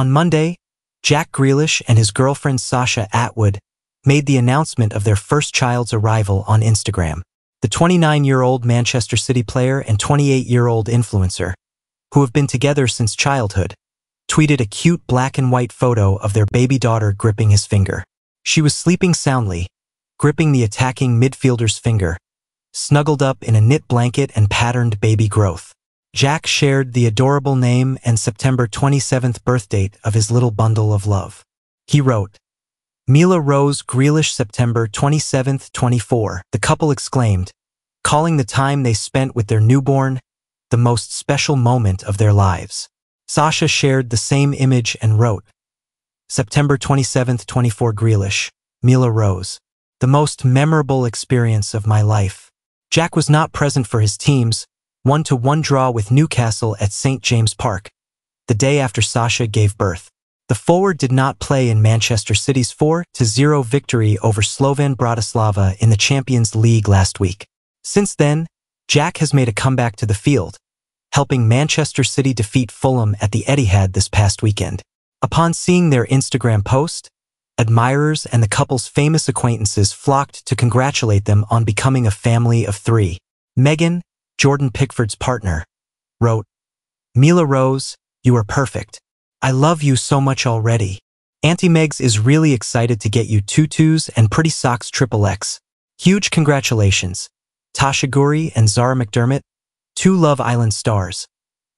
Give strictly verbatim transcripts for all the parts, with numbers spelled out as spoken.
On Monday, Jack Grealish and his girlfriend Sasha Attwood made the announcement of their first child's arrival on Instagram. The twenty-nine-year-old Manchester City player and twenty-eight-year-old influencer, who have been together since childhood, tweeted a cute black and white photo of their baby daughter gripping his finger. She was sleeping soundly, gripping the attacking midfielder's finger, snuggled up in a knit blanket and patterned baby growth. Jack shared the adorable name and September twenty-seventh birthdate of his little bundle of love. He wrote, "Mila Rose Grealish, September twenty-seventh, twenty-four, the couple exclaimed, calling the time they spent with their newborn the most special moment of their lives. Sasha shared the same image and wrote, September twenty-seventh, twenty-four Grealish, Mila Rose, the most memorable experience of my life." Jack was not present for his team's one to one draw with Newcastle at Saint James Park, the day after Sasha gave birth. The forward did not play in Manchester City's four to zero victory over Slovan Bratislava in the Champions League last week. Since then, Jack has made a comeback to the field, helping Manchester City defeat Fulham at the Etihad this past weekend. Upon seeing their Instagram post, admirers and the couple's famous acquaintances flocked to congratulate them on becoming a family of three. Meghan, Jordan Pickford's partner, wrote, "Mila Rose, you are perfect. I love you so much already. Auntie Megs is really excited to get you tutus and pretty socks triple X. Huge congratulations." Tasha Gouri and Zara McDermott, two Love Island stars,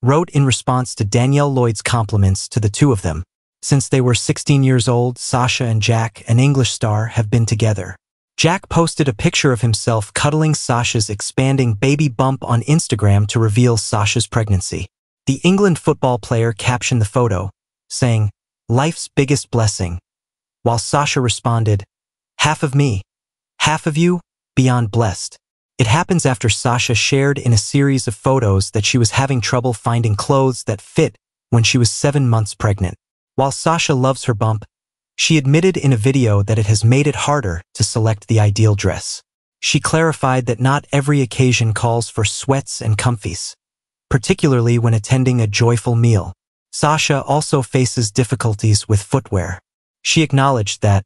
wrote in response to Danielle Lloyd's compliments to the two of them. Since they were sixteen years old, Sasha and Jack, an English star, have been together. Jack posted a picture of himself cuddling Sasha's expanding baby bump on Instagram to reveal Sasha's pregnancy. The England football player captioned the photo, saying, "Life's biggest blessing," while Sasha responded, "Half of me, half of you, beyond blessed." It happens after Sasha shared in a series of photos that she was having trouble finding clothes that fit when she was seven months pregnant. While Sasha loves her bump, she admitted in a video that it has made it harder to select the ideal dress. She clarified that not every occasion calls for sweats and comfies, particularly when attending a joyful meal. Sasha also faces difficulties with footwear. She acknowledged that,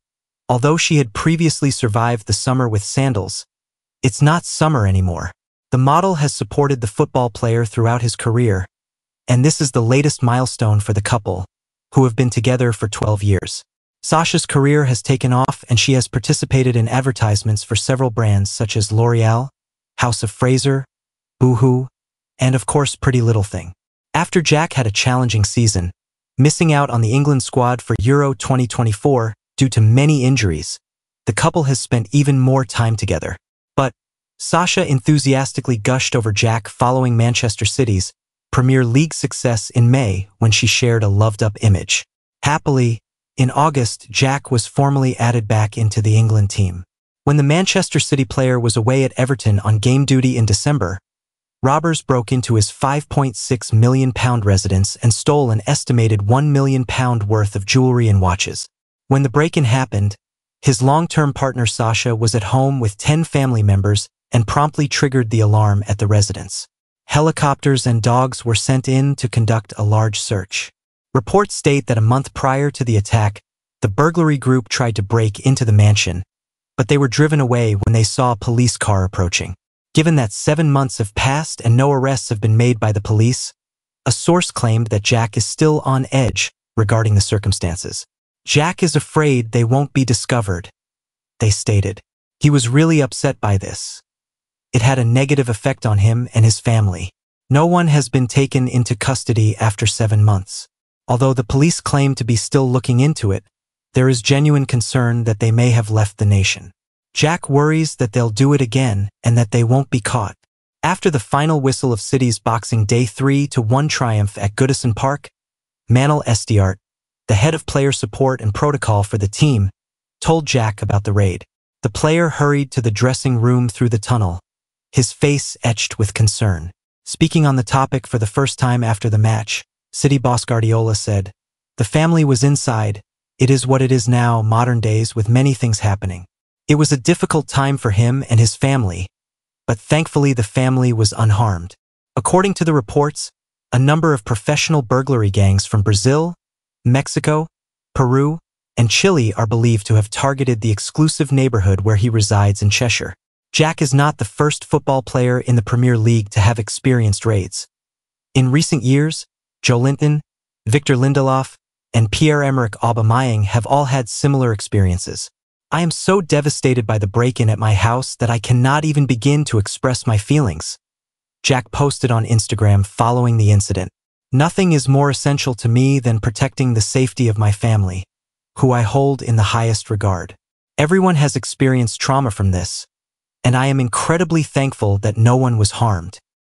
although she had previously survived the summer with sandals, it's not summer anymore. The model has supported the football player throughout his career, and this is the latest milestone for the couple, who have been together for twelve years. Sasha's career has taken off and she has participated in advertisements for several brands such as L'Oreal, House of Fraser, Boohoo, and of course Pretty Little Thing. After Jack had a challenging season, missing out on the England squad for Euro twenty twenty-four due to many injuries, the couple has spent even more time together. But Sasha enthusiastically gushed over Jack following Manchester City's Premier League success in May when she shared a loved-up image. Happily, in August, Jack was formally added back into the England team. When the Manchester City player was away at Everton on game duty in December, robbers broke into his five point six million pound residence and stole an estimated one million pounds worth of jewelry and watches. When the break-in happened, his long-term partner Sasha was at home with ten family members and promptly triggered the alarm at the residence. Helicopters and dogs were sent in to conduct a large search. Reports state that a month prior to the attack, the burglary group tried to break into the mansion, but they were driven away when they saw a police car approaching. Given that seven months have passed and no arrests have been made by the police, a source claimed that Jack is still on edge regarding the circumstances. "Jack is afraid they won't be discovered," they stated. "He was really upset by this. It had a negative effect on him and his family." No one has been taken into custody after seven months. Although the police claim to be still looking into it, there is genuine concern that they may have left the nation. Jack worries that they'll do it again and that they won't be caught. After the final whistle of City's Boxing Day three to one triumph at Goodison Park, Manuel Estiarte, the head of player support and protocol for the team, told Jack about the raid. The player hurried to the dressing room through the tunnel, his face etched with concern. Speaking on the topic for the first time after the match, City boss Guardiola said, "The family was inside. It is what it is now, modern days with many things happening. It was a difficult time for him and his family, but thankfully the family was unharmed." According to the reports, a number of professional burglary gangs from Brazil, Mexico, Peru, and Chile are believed to have targeted the exclusive neighborhood where he resides in Cheshire. Jack is not the first football player in the Premier League to have experienced raids. In recent years, Joe Linton, Victor Lindelof, and Pierre-Emerick Aubameyang have all had similar experiences. I am so devastated by the break-in at my house that I cannot even begin to express my feelings, Jack posted on Instagram following the incident. Nothing is more essential to me than protecting the safety of my family, who I hold in the highest regard. Everyone has experienced trauma from this, and I am incredibly thankful that no one was harmed.